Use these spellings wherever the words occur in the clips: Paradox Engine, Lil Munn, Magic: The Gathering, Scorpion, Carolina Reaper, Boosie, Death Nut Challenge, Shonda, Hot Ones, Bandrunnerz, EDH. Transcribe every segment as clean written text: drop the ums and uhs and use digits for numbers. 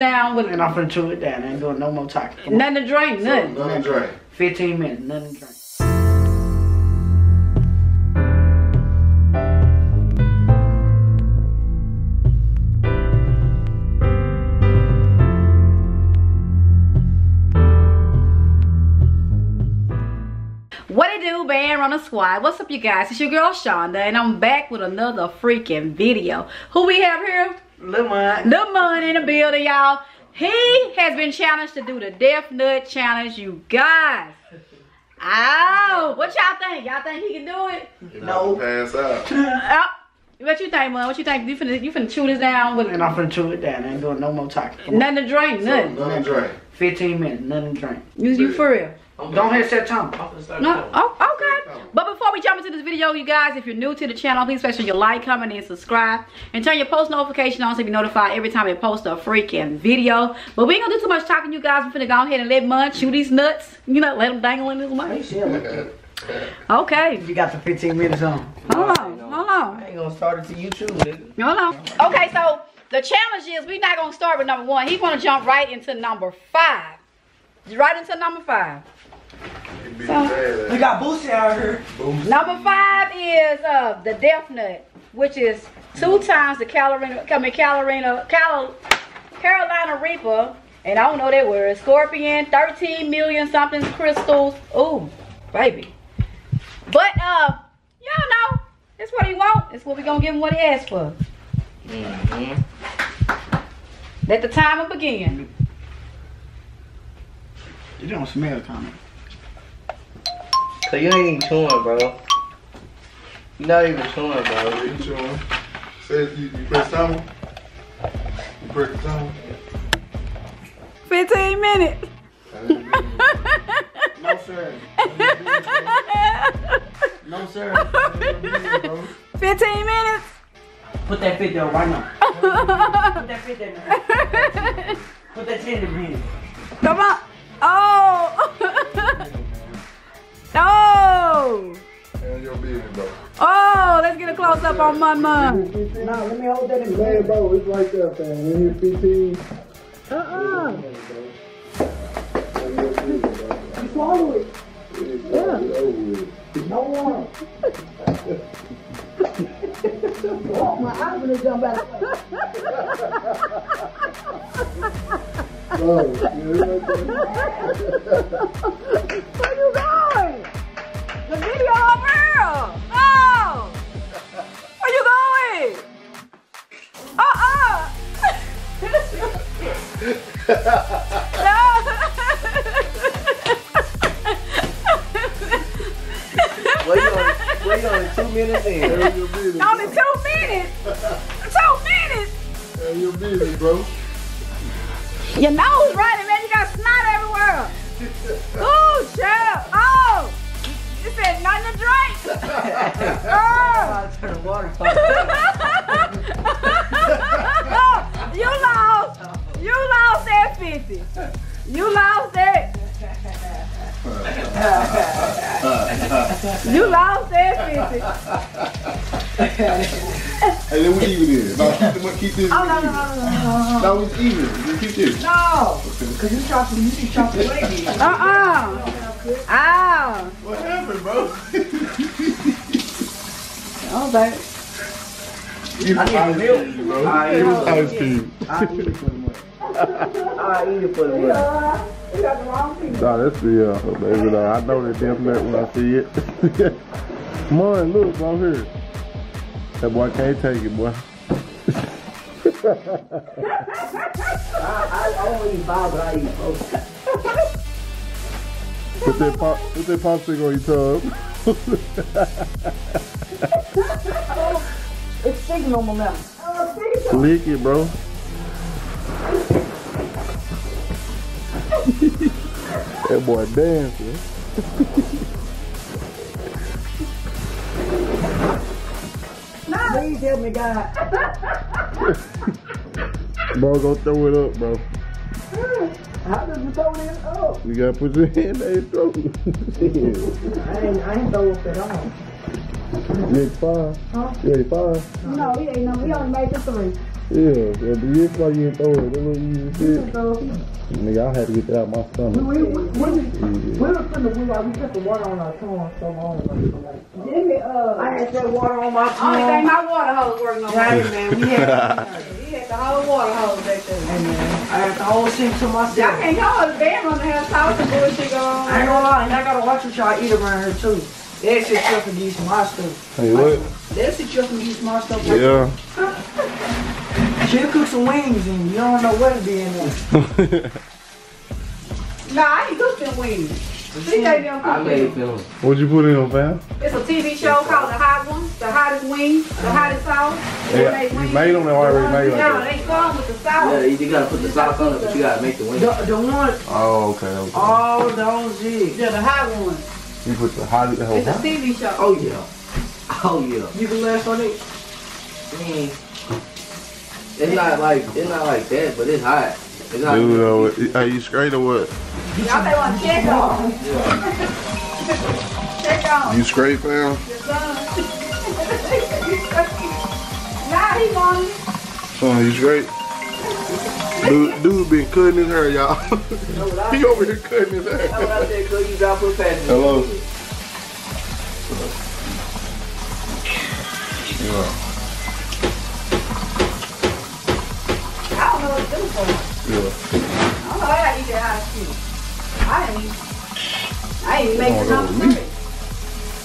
down with it. And I'm finna chew it down. I ain't doing no more talking. Nothing to drink, nothing. So, nothing to drink. 15 minutes, nothing to drink. On the squad, what's up you guys? It's your girl Shonda and I'm back with another freaking video. Who we have here? Lil Munn. Lil Munn in the building, y'all. He has been challenged to do the Death Nut Challenge, you guys. Oh, what y'all think? Y'all think he can do it? No. Pass out. What you think, Munn? What you think? You finna chew this down with it? And I'm finna chew it down. I ain't doing no more talking. Nothing to drink, nothing. So, nothing to drink. 15 minutes, nothing to drink. You for real? Don't hit that tongue. No, okay. But before we jump into this video, you guys, if you're new to the channel, please make sure you like, comment, and subscribe. And turn your post notification on so you be notified every time we post a freaking video. But we ain't gonna do too much talking, you guys. We're finna go ahead and let Munn chew these nuts. You know, let them dangle in this mic. Okay. You got the 15 minutes on. Hold on. I ain't gonna start it till you chew, nigga. Hold on. Okay, so the challenge is we're not gonna start with number one. He's gonna jump right into number five. Right into number five. So, we got Boosie out here. Boosie. Number five is the Death Nut, which is 2 times the Carolina Reaper, and I don't know that word. Scorpion, 13 million something crystals. Ooh, baby. But y'all know it's what he wants. It's what we gonna give him what he asked for. Mm-hmm. Let the timer begin. You don't smell coming. So you ain't even chewing, bro. You're not even chewing, bro. You chewing. Say you press time. You press the time. 15 minutes. No sir. No sir. 15 minutes. Put that fit there right now. Put that fit there now. Put that shit in the head. Come on. Oh. Oh! And your baby, bro. Oh, let's get a close up on my mom. Nah, let me hold that in the way, bro. It's right there, fam. When you're 15. You swallow it. Yeah. No one. Oh, my eyes gonna jump out of the way. Where you going? The video of Earl! Oh! Where you going? Wait on 2 minutes in. Only 2 minutes! 2 minutes! And you're busy, bro. Your nose running, man. You got snot everywhere. Oh, child. Oh! You said nothing to drink! Oh! Turn the water off. Oh, you lost! You lost that 50! You lost that! You lost that 50! Hey, then we even here. No, keep this. Oh, no. No, it's even. Keep this. No! Because you chopped the lady. Ow! What happened, bro? Oh, baby. You I eat it for the money. You got the wrong thing. Nah, that's the baby. Nah, I know that damn nut when I see it. Munn, look, I'm here. That boy can't take it, boy. I don't eat five, but I eat both. Put that popsicle on your tub. It's sticking on my mouth. Lick it, bro. That boy dancing. Please help me, God. Bro, go throw it up, bro. How does you throw it up? You gotta put your hand in your throat. I ain't throw up at all. You ain't five? Huh? You ain't five? No, he ain't no. He only made the 3. Yeah, but it's like you throw it, that little easy shit. Nigga, I had to get that out of my stomach. We kept the water on our tongue so long. I had that water on my tongue. Only thing my water hose working on right, man. We had the whole water hose back there. I had the whole shit to myself. Y'all can't hold the damn on the house, all the bullshit going on. I ain't gonna lie, and I gotta watch what y'all eat around here too. That shit just against my stuff. Hey, what? That shit just against my stuff. Like yeah. She'll cook some wings and you don't know what it be in there. Nah, I ain't cooked them wings. See, they done cook wings. What'd you put in them, fam? It's a TV show called The Hot Ones, The Hottest Wings, The Hottest Sauce. Yeah, you made them already made like that. No, they come with the sauce. Yeah, you gotta put the sauce on it, but you gotta make the wings. The one. Oh, okay, okay. All those jigs. Yeah, the hot ones. You put the hot, the whole it's time? A TV show. Oh, yeah. Oh, yeah. You can laugh on it? Mm. It's not like that, but it's hot. It's not. Dude, are you straight or what? Y'all they want to check on. Yeah. Check on. You straight, fam? Yes, sir. Nah, he want it. Son, you straight? Dude been cutting his hair, y'all. He over here cutting his hair. That's what I said, cuz you drop her past. Hello. Yeah. Yeah. I don't know how I eat that hot shit. I ain't make it on the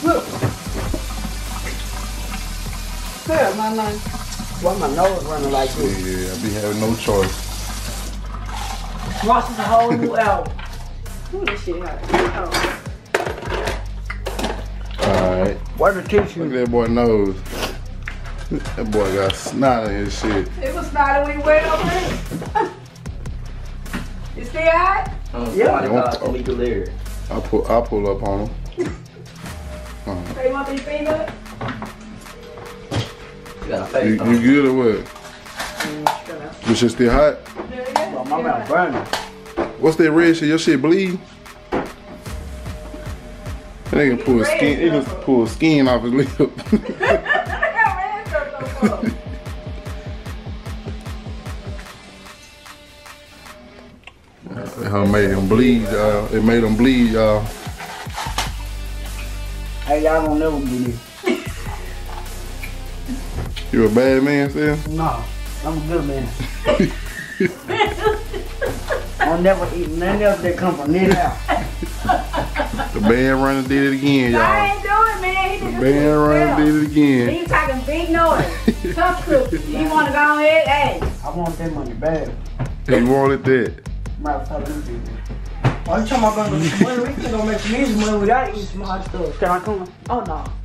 look. Good, my lunch. Why my nose running like this? Yeah, I be having no choice. Watching the whole new album. Ooh, this shit hot. Oh. Alright. Where's the tissue? Look at that boy nose. That boy got snot in his shit. It was snotty when he went over there. You still hot? Yeah. I'll pull up on him. They want these peanuts? You good or what? Mm, your shit still hot? Yeah. Well, my mouth burning. What's that red shit? Your shit bleed? They can pull skin. They just pull skin off his lip. It made him bleed, y'all. It made him bleed, y'all. Hey, y'all don't never bleed. You a bad man, Sam? No, I'm a good man. I'll never eat none else that come from this house. The band runner did it again, y'all. I ain't doing it, man. He did the band runner did it again. He talking big noise. Tough cookie. You want to go ahead? Hey. I want that money bad. You wanted that. I'm talking about going to Puerto Rico, don't make some easy money without eating some hot stuff. Can I come? Oh no.